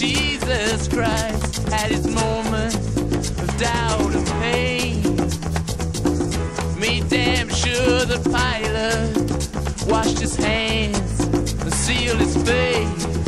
Jesus Christ had his moment of doubt and pain. Made damn sure the pilot washed his hands and sealed his face.